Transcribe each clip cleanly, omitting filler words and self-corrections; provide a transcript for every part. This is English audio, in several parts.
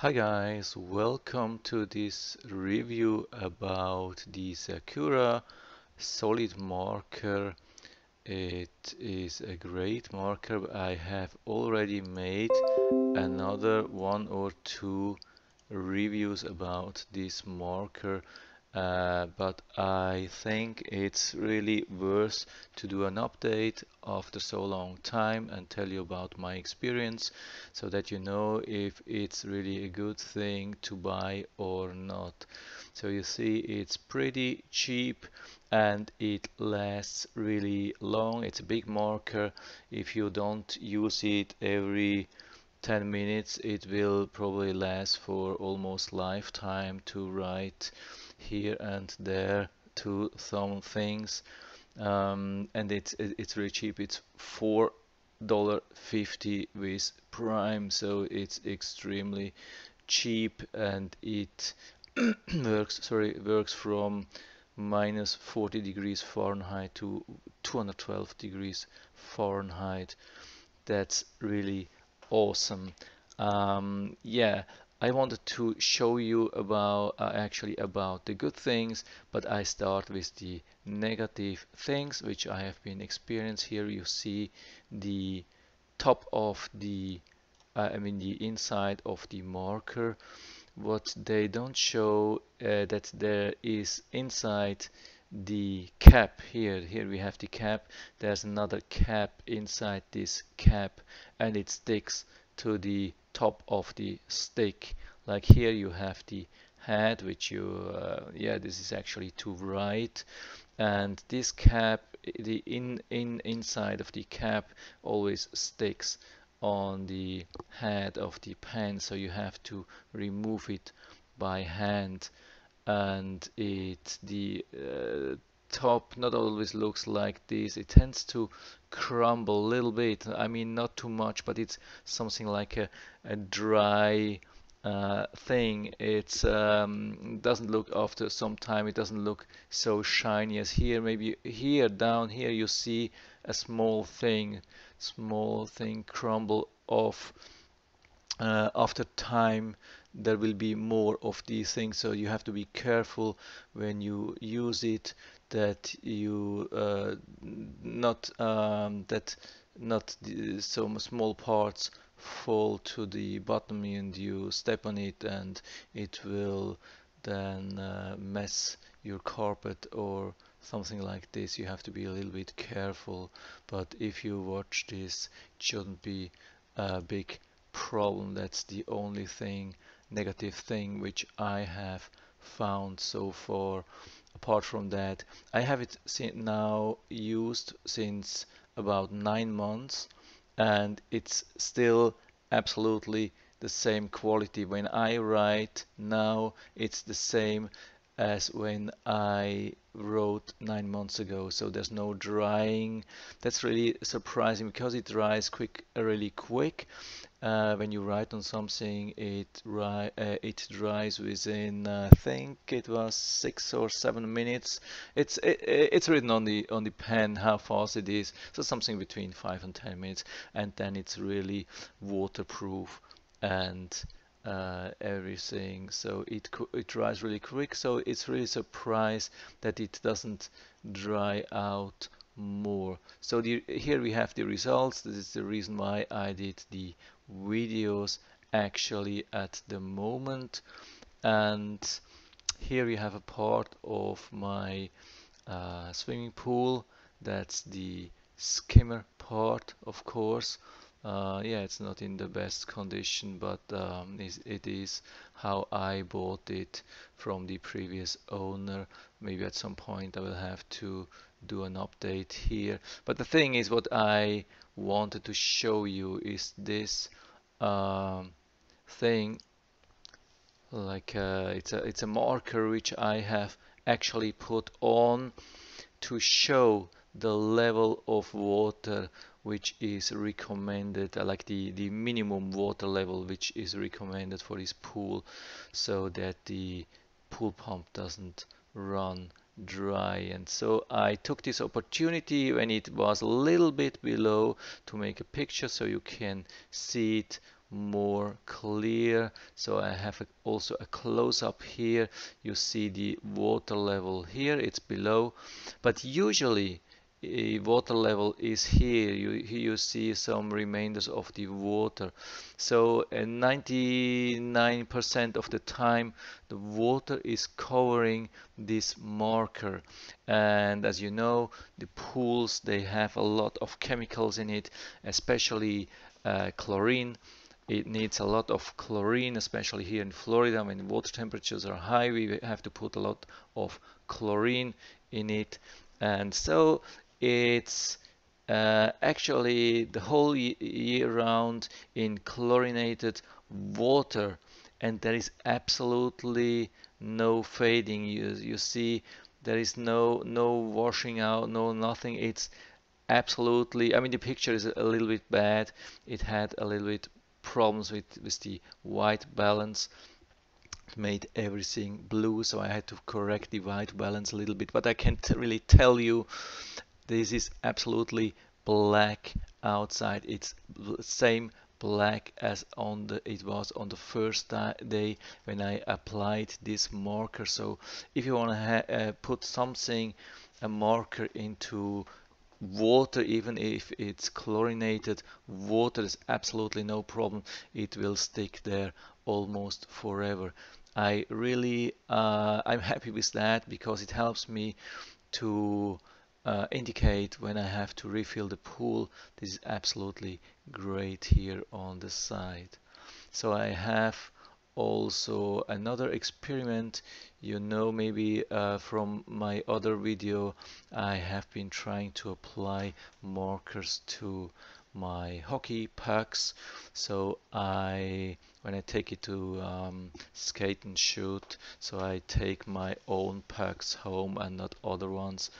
Hi guys, welcome to this review about the Sakura Solid Marker. It is a great marker. I have already made another one or two reviews about this marker, but I think it's really worth to do an update after so long time and tell you about my experience, so that you know if it's really a good thing to buy or not. So you see, it's pretty cheap and it lasts really long. It's a big marker. If you don't use it every 10 minutes, it will probably last for almost lifetime to write here and there to some things, and it's really cheap. It's $4.50 with Prime, so it's extremely cheap, and it works from minus 40 degrees Fahrenheit to 212 degrees Fahrenheit. That's really awesome. Yeah, I wanted to show you about actually about the good things, but I start with the negative things which I have been experiencing. Here you see the top of the I mean the inside of the marker. What they don't show that there is inside the cap. Here we have the cap. There's another cap inside this cap, and it sticks to the top of the stick. Like here you have the head, which you this is actually to write, and this cap, the inside of the cap always sticks on the head of the pen, so you have to remove it by hand. And the top not always looks like this. It tends to crumble a little bit. I mean, not too much, but it's something like a dry thing. It doesn't look, after some time, it doesn't look so shiny as here. Maybe here, down here, you see a small thing crumble off. After time there will be more of these things, so you have to be careful when you use it, that you not some small parts fall to the bottom and you step on it, and it will then mess your carpet or something like this. You have to be a little bit careful, but if you watch this, it shouldn't be a big problem. That's the only thing, negative thing, which I have found so far. Apart from that, I have it now used since about 9 months, and it's still absolutely the same quality. When I write now, it's the same as when I wrote 9 months ago, so there's no drying. That's really surprising, because it dries really quick. When you write on something, it dries within I think it was 6 or 7 minutes. It's written on the pen how fast it is, so something between 5 and 10 minutes, and then it's really waterproof and everything, so it dries really quick. So it's really surprised that it doesn't dry out more. So here we have the results. This is the reason why I did the videos actually at the moment. And here you have a part of my swimming pool. That's the skimmer part, of course. Yeah, it's not in the best condition, but it is how I bought it from the previous owner. Maybe at some point I will have to do an update here. But the thing is, what I wanted to show you is this thing. Like it's a marker which I have actually put on to show the level of water which is recommended, like the minimum water level which is recommended for this pool, so that the pool pump doesn't run dry. And so I took this opportunity when it was a little bit below to make a picture so you can see it more clear. So I have also a close-up here. You see the water level here, it's below, but usually the water level is here. Here you see some remainders of the water. So 99% of the time the water is covering this marker, and as you know, the pools, they have a lot of chemicals in it, especially chlorine. It needs a lot of chlorine, especially here in Florida when water temperatures are high. We have to put a lot of chlorine in it, and so it's actually the whole year round in chlorinated water, and there is absolutely no fading. You see, there is no washing out, no nothing. It's absolutely, I mean, the picture is a little bit bad. It had a little bit problems with the white balance. Made everything blue, so I had to correct the white balance a little bit, but I can't really tell you this is absolutely black outside. It's the same black as it was on the first day when I applied this marker. So if you want to put a marker into water, even if it's chlorinated water, is absolutely no problem. It will stick there almost forever. I really I'm happy with that, because it helps me to indicate when I have to refill the pool. This is absolutely great here on the side. So I have also another experiment. You know, maybe from my other video, I have been trying to apply markers to my hockey pucks. So when I take it to skate and shoot, so I take my own pucks home and not other ones.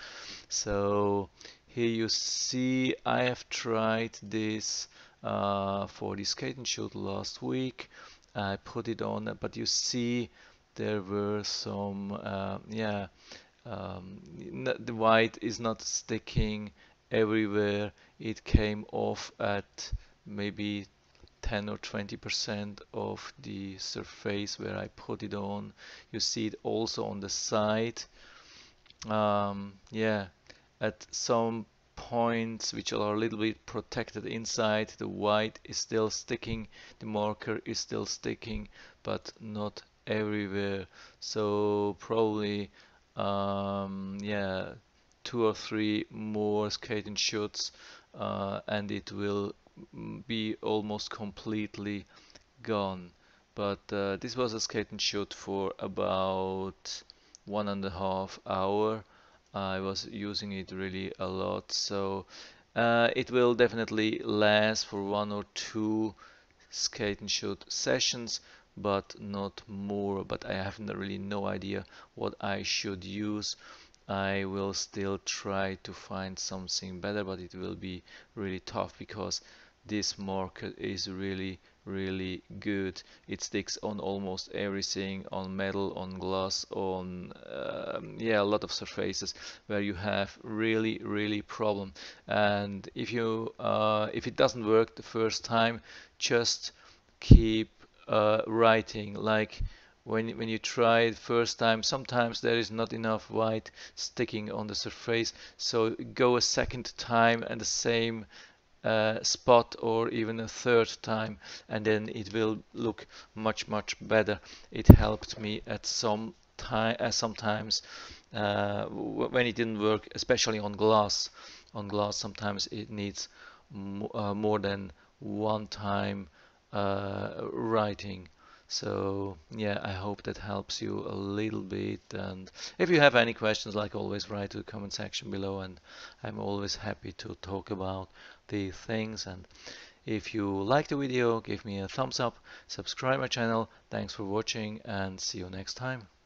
So here you see I have tried this for the skate and shoot last week. I put it on, but you see there were some the white is not sticking everywhere. It came off at maybe 10 or 20% of the surface where I put it on. You see it also on the side. At some points which are a little bit protected inside, the white is still sticking, the marker is still sticking, but not everywhere. So probably 2 or 3 more skating shoots and it will be almost completely gone. But this was a skating shoot for about 1.5 hours. I was using it really a lot, so it will definitely last for 1 or 2 skate and shoot sessions, but not more. But I have really no idea what I should use. I will still try to find something better, but it will be really tough, because this marker is really good. It sticks on almost everything, on metal, on glass, on a lot of surfaces where you have really problem. And if you if it doesn't work the first time, just keep writing. Like when you try it first time, sometimes there is not enough white sticking on the surface, so go a second time and the same spot, or even a third time, and then it will look much better. It helped me at some time, sometimes when it didn't work, especially on glass. On glass sometimes it needs more than one time writing. So yeah, I hope that helps you a little bit, and if you have any questions, like always, write to the comment section below, and I'm always happy to talk about the things. And if you like the video, give me a thumbs up, subscribe my channel. Thanks for watching, and see you next time.